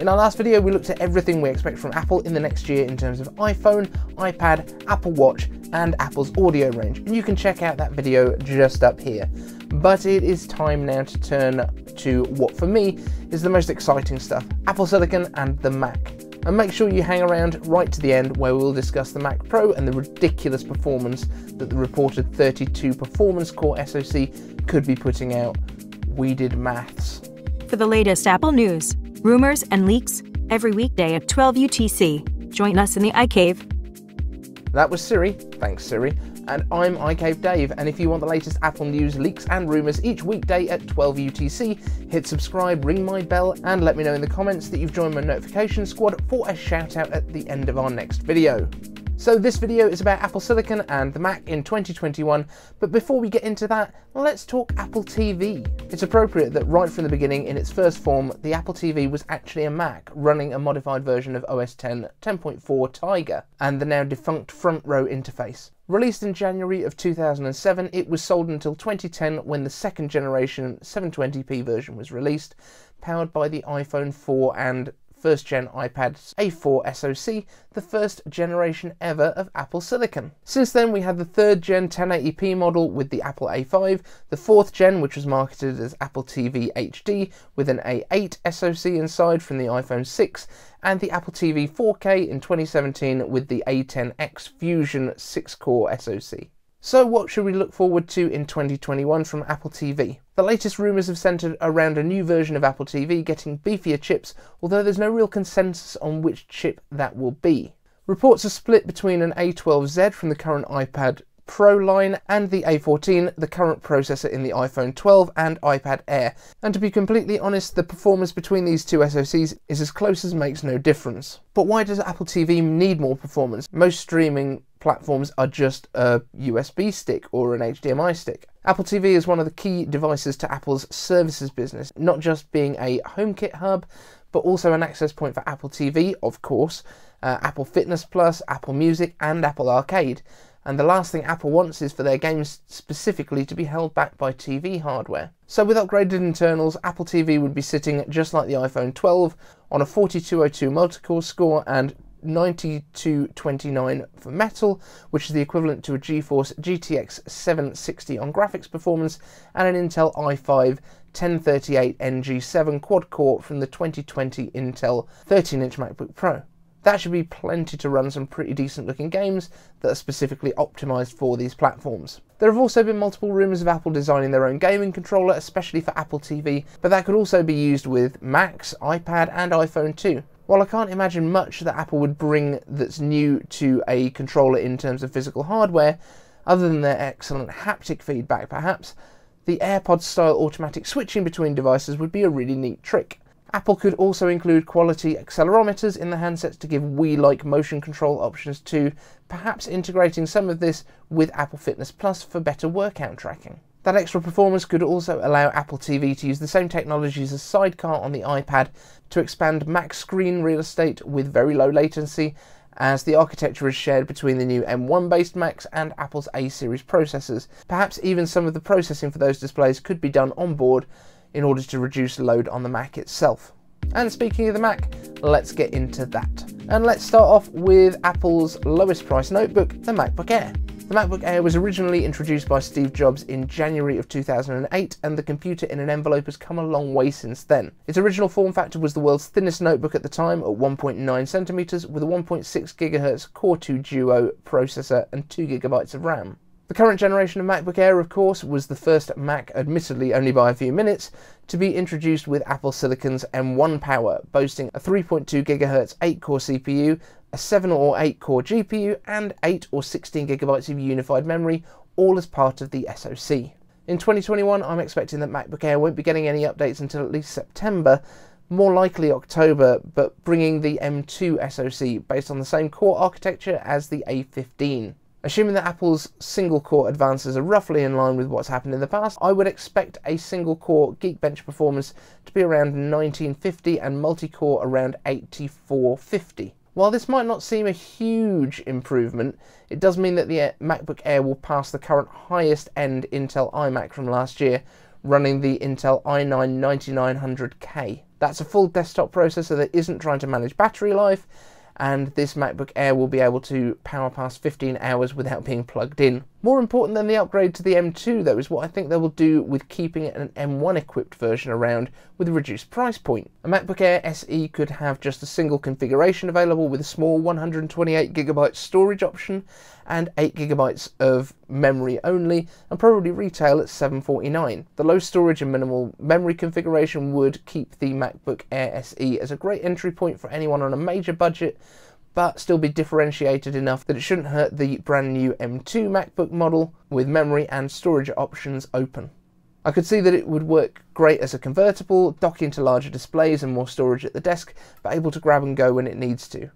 In our last video, we looked at everything we expect from Apple in the next year in terms of iPhone, iPad, Apple Watch, and Apple's audio range, and you can check out that video just up here. But it is time now to turn to what for me is the most exciting stuff, Apple Silicon and the Mac. And make sure you hang around right to the end where we'll discuss the Mac Pro and the ridiculous performance that the reported 32 performance core SoC could be putting out. We did maths. For the latest Apple news, rumors and leaks, every weekday at 12 UTC, join us in the iCave. That was Siri, thanks Siri, and I'm iCave Dave, and if you want the latest Apple news, leaks and rumors each weekday at 12 UTC, hit subscribe, ring my bell, and let me know in the comments that you've joined my notification squad for a shout out at the end of our next video. So this video is about Apple Silicon and the Mac in 2021, but before we get into that, let's talk Apple TV. It's appropriate that right from the beginning in its first form, the Apple TV was actually a Mac running a modified version of OS X 10.4 Tiger and the now defunct Front Row interface. Released in January of 2007, it was sold until 2010 when the second generation 720p version was released, powered by the iPhone 4 and first-gen iPad's A4 SoC, the first generation ever of Apple Silicon. Since then, we had the third-gen 1080p model with the Apple A5, the fourth-gen, which was marketed as Apple TV HD, with an A8 SoC inside from the iPhone 6, and the Apple TV 4K in 2017 with the A10X Fusion 6-core SoC. So what should we look forward to in 2021 from Apple TV? The latest rumours have centred around a new version of Apple TV getting beefier chips, although there's no real consensus on which chip that will be. Reports are split between an A12Z from the current iPad Pro line and the A14, the current processor in the iPhone 12 and iPad Air. And to be completely honest, the performance between these two SoCs is as close as makes no difference. But why does Apple TV need more performance? Most streaming platforms are just a USB stick or an HDMI stick. Apple TV is one of the key devices to Apple's services business, not just being a HomeKit hub, but also an access point for Apple TV, of course, Apple Fitness Plus, Apple Music, and Apple Arcade. And the last thing Apple wants is for their games specifically to be held back by TV hardware. So with upgraded internals, Apple TV would be sitting, just like the iPhone 12, on a 4202 multi-core score and 9229 for metal, which is the equivalent to a GeForce GTX 760 on graphics performance, and an Intel i5 1038 NG7 quad-core from the 2020 Intel 13-inch MacBook Pro. That should be plenty to run some pretty decent looking games that are specifically optimised for these platforms. There have also been multiple rumours of Apple designing their own gaming controller, especially for Apple TV, but that could also be used with Macs, iPad and iPhone 2. While I can't imagine much that Apple would bring that's new to a controller in terms of physical hardware, other than their excellent haptic feedback perhaps, the AirPods style automatic switching between devices would be a really neat trick. Apple could also include quality accelerometers in the handsets to give Wii-like motion control options too, perhaps integrating some of this with Apple Fitness Plus for better workout tracking. That extra performance could also allow Apple TV to use the same technologies as Sidecar on the iPad to expand Mac screen real estate with very low latency, as the architecture is shared between the new M1-based Macs and Apple's A-series processors. Perhaps even some of the processing for those displays could be done on board in order to reduce load on the Mac itself. And speaking of the Mac, let's get into that. And let's start off with Apple's lowest priced notebook, the MacBook Air. The MacBook Air was originally introduced by Steve Jobs in January of 2008, and the computer in an envelope has come a long way since then. Its original form factor was the world's thinnest notebook at the time, at 1.9 centimeters, with a 1.6 GHz Core 2 Duo processor and 2 GB of RAM. The current generation of MacBook Air, of course, was the first Mac, admittedly only by a few minutes, to be introduced with Apple Silicon's M1 power, boasting a 3.2 GHz 8-core CPU, a 7 or 8-core GPU, and 8 or 16 gigabytes of unified memory, all as part of the SoC. In 2021, I'm expecting that MacBook Air won't be getting any updates until at least September, more likely October, but bringing the M2 SoC based on the same core architecture as the A15. Assuming that Apple's single-core advances are roughly in line with what's happened in the past, I would expect a single-core Geekbench performance to be around 1950 and multi-core around 8450. While this might not seem a huge improvement, it does mean that the MacBook Air will pass the current highest-end Intel iMac from last year, running the Intel i9-9900K. That's a full desktop processor that isn't trying to manage battery life, and this MacBook Air will be able to power past 15 hours without being plugged in. More important than the upgrade to the M2 though is what I think they will do with keeping an M1 equipped version around with a reduced price point. A MacBook Air SE could have just a single configuration available with a small 128GB storage option and 8GB of memory only, and probably retail at $749. The low storage and minimal memory configuration would keep the MacBook Air SE as a great entry point for anyone on a major budget, but still be differentiated enough that it shouldn't hurt the brand new M2 MacBook model with memory and storage options open. I could see that it would work great as a convertible, docking to larger displays and more storage at the desk, but able to grab and go when it needs to.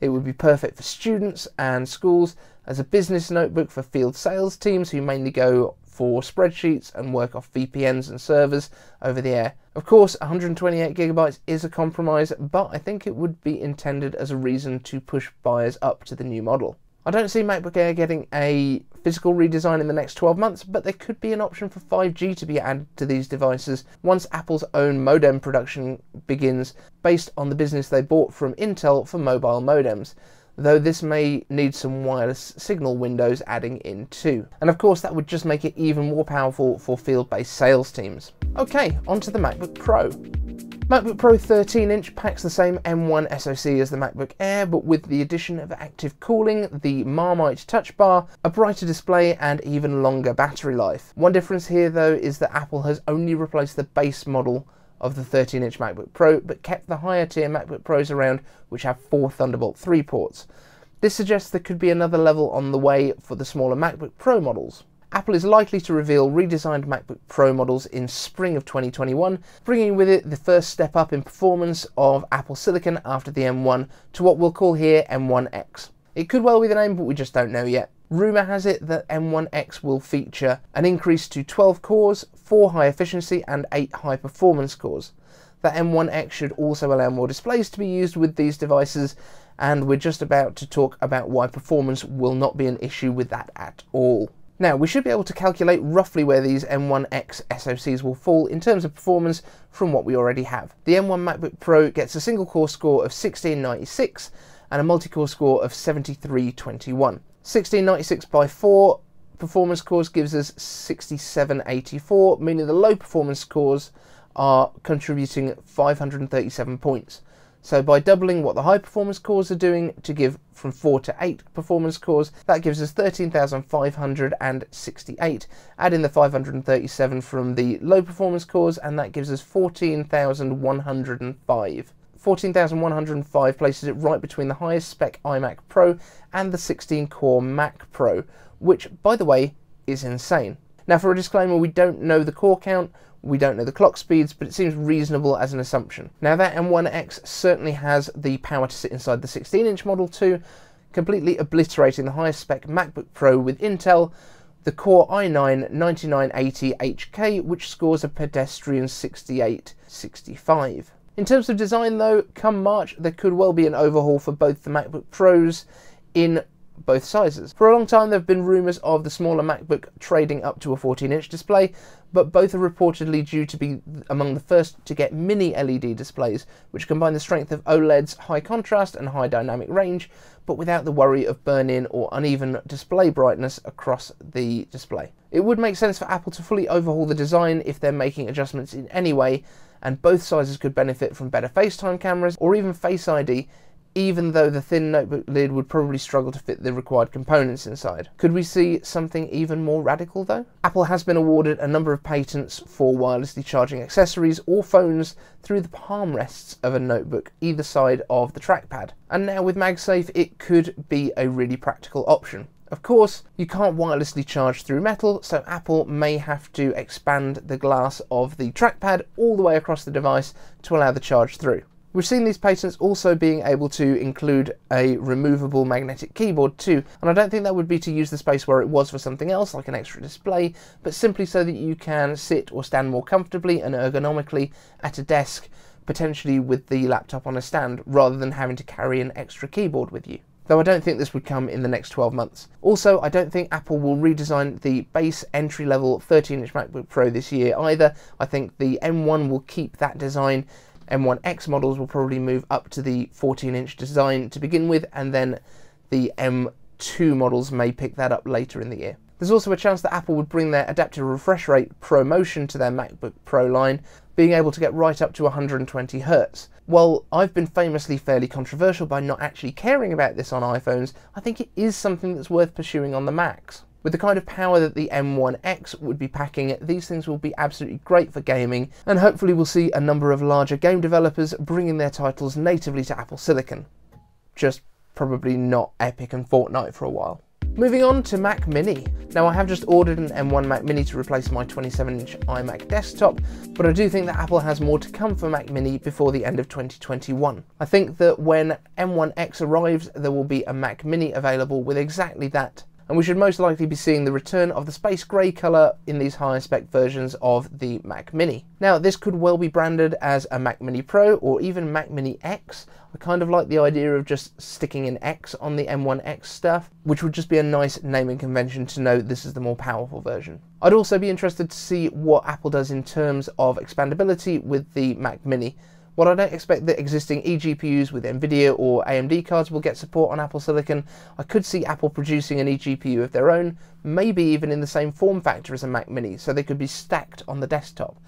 It would be perfect for students and schools, as a business notebook for field sales teams who mainly go for spreadsheets and work off VPNs and servers over the air. Of course, 128GB is a compromise, but I think it would be intended as a reason to push buyers up to the new model. I don't see MacBook Air getting a physical redesign in the next 12 months, but there could be an option for 5G to be added to these devices once Apple's own modem production begins, based on the business they bought from Intel for mobile modems, though this may need some wireless signal windows adding in too. And of course that would just make it even more powerful for field-based sales teams. Okay, onto the MacBook Pro. MacBook Pro 13-inch packs the same M1 SoC as the MacBook Air, but with the addition of active cooling, the Marmite touch bar, a brighter display and even longer battery life. One difference here though is that Apple has only replaced the base model of the 13-inch MacBook Pro, but kept the higher tier MacBook Pros around, which have 4 Thunderbolt 3 ports. This suggests there could be another level on the way for the smaller MacBook Pro models. Apple is likely to reveal redesigned MacBook Pro models in spring of 2021, bringing with it the first step up in performance of Apple Silicon after the M1 to what we'll call here M1X. It could well be the name, but we just don't know yet. Rumour has it that M1X will feature an increase to 12 cores, 4 high efficiency and 8 high performance cores. The M1X should also allow more displays to be used with these devices, and we're just about to talk about why performance will not be an issue with that at all. Now, we should be able to calculate roughly where these M1X SoCs will fall in terms of performance from what we already have. The M1 MacBook Pro gets a single core score of 1696 and a multi-core score of 7321. 1696 by 4 performance cores gives us 6784, meaning the low performance cores are contributing 537 points. So by doubling what the high performance cores are doing to give from 4 to 8 performance cores, that gives us 13,568. Add in the 537 from the low performance cores and that gives us 14,105. 14,105 places it right between the highest spec iMac Pro and the 16-core Mac Pro, which, by the way, is insane. Now, for a disclaimer, we don't know the core count, we don't know the clock speeds, but it seems reasonable as an assumption. Now, that M1X certainly has the power to sit inside the 16-inch model too, completely obliterating the highest spec MacBook Pro with Intel, the Core i9-9980HK, which scores a pedestrian 6865. In terms of design though, come March, there could well be an overhaul for both the MacBook Pros in both sizes. For a long time there have been rumours of the smaller MacBook trading up to a 14-inch display, but both are reportedly due to be among the first to get mini LED displays, which combine the strength of OLED's high contrast and high dynamic range, but without the worry of burn-in or uneven display brightness across the display. It would make sense for Apple to fully overhaul the design if they're making adjustments in any way, and both sizes could benefit from better FaceTime cameras or even Face ID, even though the thin notebook lid would probably struggle to fit the required components inside. Could we see something even more radical though? Apple has been awarded a number of patents for wirelessly charging accessories or phones through the palm rests of a notebook either side of the trackpad. And now with MagSafe, it could be a really practical option. Of course, you can't wirelessly charge through metal, so Apple may have to expand the glass of the trackpad all the way across the device to allow the charge through. We've seen these patents also being able to include a removable magnetic keyboard too, and I don't think that would be to use the space where it was for something else, like an extra display, but simply so that you can sit or stand more comfortably and ergonomically at a desk, potentially with the laptop on a stand, rather than having to carry an extra keyboard with you. Though I don't think this would come in the next 12 months. Also, I don't think Apple will redesign the base entry-level 13-inch MacBook Pro this year either. I think the M1 will keep that design M1X models will probably move up to the 14-inch design to begin with, and then the M2 models may pick that up later in the year. There's also a chance that Apple would bring their adaptive refresh rate ProMotion to their MacBook Pro line, being able to get right up to 120Hz. While I've been famously fairly controversial by not actually caring about this on iPhones, I think it is something that's worth pursuing on the Macs. With the kind of power that the M1X would be packing, these things will be absolutely great for gaming, and hopefully we'll see a number of larger game developers bringing their titles natively to Apple Silicon. Just probably not Epic and Fortnite for a while. Moving on to Mac Mini. Now I have just ordered an M1 Mac Mini to replace my 27-inch iMac desktop, but I do think that Apple has more to come for Mac Mini before the end of 2021. I think that when M1X arrives, there will be a Mac Mini available with exactly that, and we should most likely be seeing the return of the space grey colour in these higher spec versions of the Mac Mini. Now this could well be branded as a Mac Mini Pro or even Mac Mini X. I kind of like the idea of just sticking an X on the M1X stuff, which would just be a nice naming convention to know this is the more powerful version. I'd also be interested to see what Apple does in terms of expandability with the Mac Mini. While I don't expect that existing eGPUs with NVIDIA or AMD cards will get support on Apple Silicon, I could see Apple producing an eGPU of their own, maybe even in the same form factor as a Mac Mini, so they could be stacked on the desktop,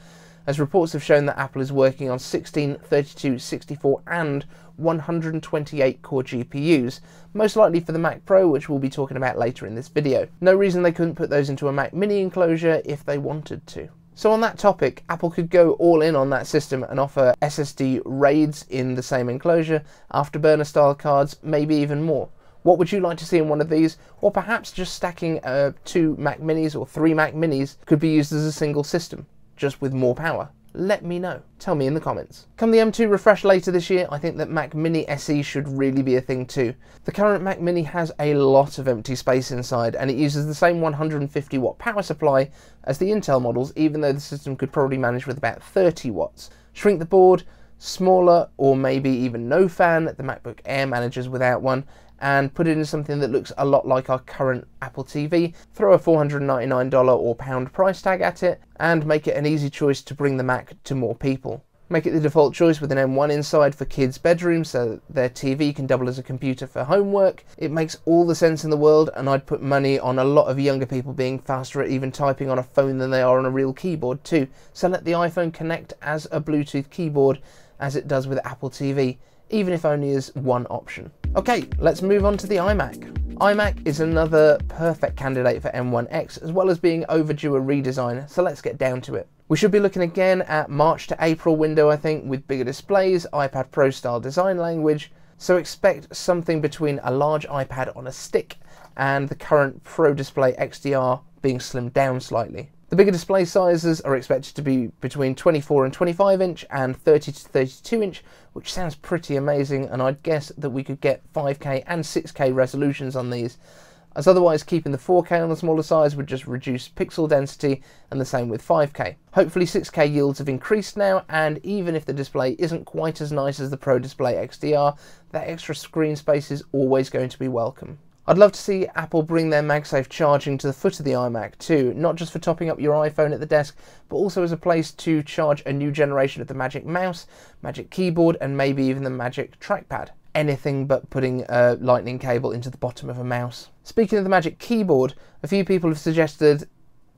as reports have shown that Apple is working on 16, 32, 64 and 128 core GPUs, most likely for the Mac Pro, which we'll be talking about later in this video. No reason they couldn't put those into a Mac Mini enclosure if they wanted to. So on that topic, Apple could go all in on that system and offer SSD RAIDs in the same enclosure, afterburner style cards, maybe even more. What would you like to see in one of these? Or perhaps just stacking two Mac Minis or three Mac Minis could be used as a single system, just with more power. Let me know. Tell me in the comments. Come the M2 refresh later this year, I think that Mac Mini SE should really be a thing too. The current Mac Mini has a lot of empty space inside, and it uses the same 150-watt power supply as the Intel models, even though the system could probably manage with about 30 watts. Shrink the board, smaller, or maybe even no fan, the MacBook Air manages without one, and put it in something that looks a lot like our current Apple TV, throw a $499 or pound price tag at it, and make it an easy choice to bring the Mac to more people. Make it the default choice with an M1 inside for kids' bedrooms so that their TV can double as a computer for homework. It makes all the sense in the world, and I'd put money on a lot of younger people being faster at even typing on a phone than they are on a real keyboard too. So let the iPhone connect as a Bluetooth keyboard as it does with Apple TV, even if only as one option. Okay, let's move on to the iMac. iMac is another perfect candidate for M1X, as well as being overdue a redesign, so let's get down to it. We should be looking again at March to April window, I think, with bigger displays, iPad Pro style design language, so expect something between a large iPad on a stick and the current Pro Display XDR being slimmed down slightly. The bigger display sizes are expected to be between 24 and 25 inch and 30 to 32 inch, which sounds pretty amazing, and I'd guess that we could get 5K and 6K resolutions on these, as otherwise keeping the 4K on the smaller size would just reduce pixel density, and the same with 5K. Hopefully 6K yields have increased now, and even if the display isn't quite as nice as the Pro Display XDR, that extra screen space is always going to be welcome. I'd love to see Apple bring their MagSafe charging to the foot of the iMac too, not just for topping up your iPhone at the desk, but also as a place to charge a new generation of the Magic Mouse, Magic Keyboard, and maybe even the Magic Trackpad. Anything but putting a lightning cable into the bottom of a mouse. Speaking of the Magic Keyboard, a few people have suggested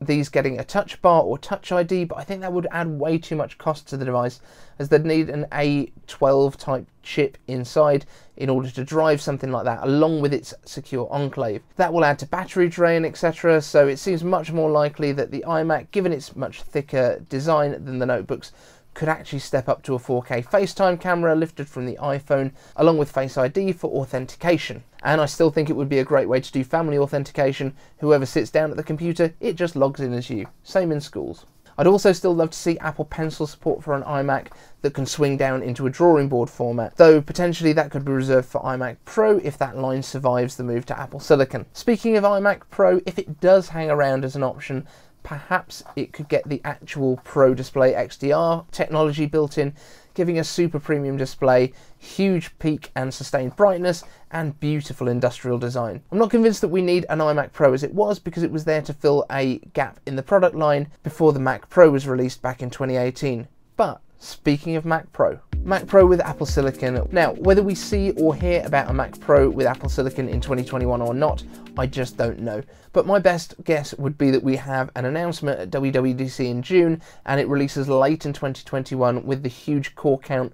these getting a touch bar or touch ID, but I think that would add way too much cost to the device, as they'd need an A12 type chip inside in order to drive something like that, along with its secure enclave. That will add to battery drain, etc. So it seems much more likely that the iMac, given its much thicker design than the notebooks, could actually step up to a 4K FaceTime camera lifted from the iPhone, along with Face ID for authentication. And I still think it would be a great way to do family authentication. Whoever sits down at the computer, it just logs in as you. Same in schools. I'd also still love to see Apple Pencil support for an iMac that can swing down into a drawing board format, though potentially that could be reserved for iMac Pro if that line survives the move to Apple Silicon. Speaking of iMac Pro, if it does hang around as an option, perhaps it could get the actual Pro Display XDR technology built in, giving a super premium display, huge peak and sustained brightness, and beautiful industrial design. I'm not convinced that we need an iMac Pro as it was, because it was there to fill a gap in the product line before the Mac Pro was released back in 2018. But Speaking of Mac Pro. Mac Pro with Apple Silicon. Now, whether we see or hear about a Mac Pro with Apple Silicon in 2021 or not, I just don't know. But my best guess would be that we have an announcement at WWDC in June, and it releases late in 2021 with the huge core count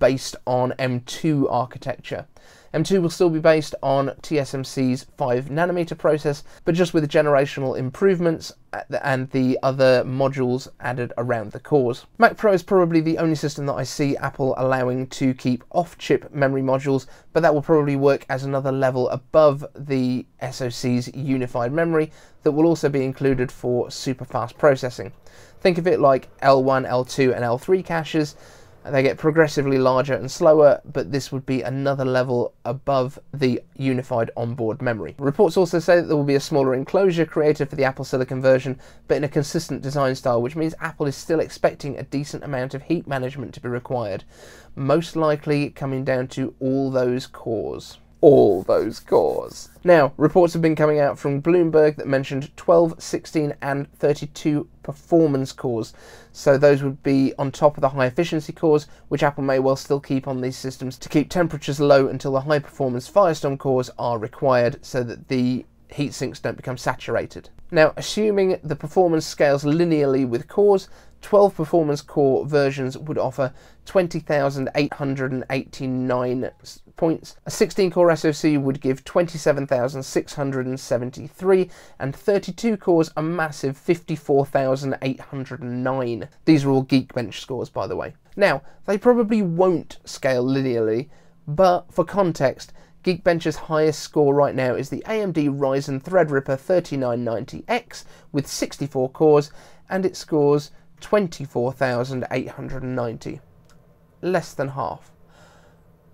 based on M2 architecture. M2 will still be based on TSMC's 5nm process, but just with generational improvements and the other modules added around the cores. Mac Pro is probably the only system that I see Apple allowing to keep off-chip memory modules, but that will probably work as another level above the SoC's unified memory that will also be included for super fast processing. Think of it like L1, L2 and L3 caches. They get progressively larger and slower, but this would be another level above the unified onboard memory. Reports also say that there will be a smaller enclosure created for the Apple Silicon version, but in a consistent design style, which means Apple is still expecting a decent amount of heat management to be required, most likely coming down to all those cores. Now, reports have been coming out from Bloomberg that mentioned 12, 16 and 32 performance cores. So those would be on top of the high efficiency cores, which Apple may well still keep on these systems to keep temperatures low until the high performance Firestorm cores are required so that the heat sinks don't become saturated. Now, assuming the performance scales linearly with cores, 12 performance core versions would offer 20,889 points. A 16 core SoC would give 27,673, and 32 cores a massive 54,809. These are all Geekbench scores, by the way. Now, they probably won't scale linearly, but for context, Geekbench's highest score right now is the AMD Ryzen Threadripper 3990X with 64 cores, and it scores 24,890, less than half.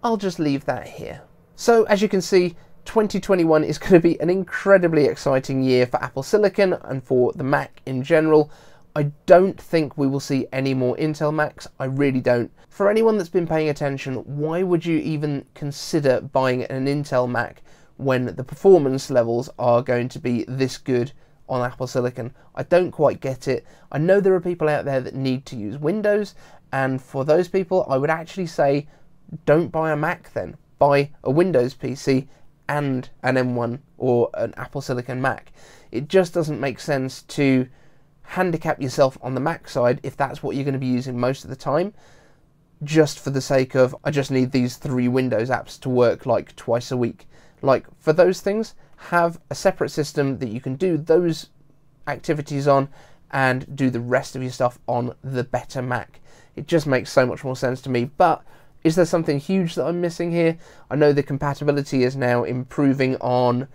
I'll just leave that here. So as you can see, 2021 is going to be an incredibly exciting year for Apple Silicon and for the Mac in general. I don't think we will see any more Intel Macs, I really don't. For anyone that's been paying attention, why would you even consider buying an Intel Mac when the performance levels are going to be this good on Apple Silicon? I don't quite get it. I know there are people out there that need to use Windows, and for those people, I would actually say, don't buy a Mac then. Buy a Windows PC and an M1 or an Apple Silicon Mac. It just doesn't make sense to handicap yourself on the Mac side if that's what you're going to be using most of the time, just for the sake of, I just need these 3 Windows apps to work like twice a week. Like, for those things, have a separate system that you can do those activities on and do the rest of your stuff on the better Mac. It just makes so much more sense to me. But is there something huge that I'm missing here? I know the compatibility is now improving on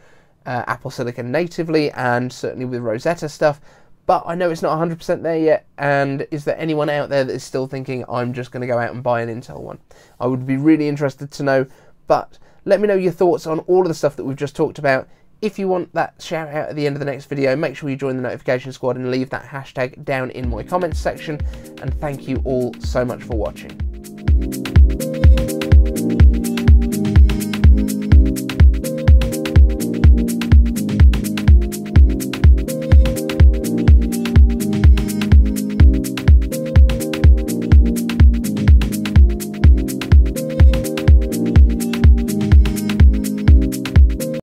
Apple Silicon natively and certainly with Rosetta stuff, but I know it's not 100% there yet, and is there anyone out there that is still thinking, I'm just going to go out and buy an Intel one? I would be really interested to know, but let me know your thoughts on all of the stuff that we've just talked about. If you want that shout out at the end of the next video, make sure you join the notification squad and leave that hashtag down in my comments section, and thank you all so much for watching.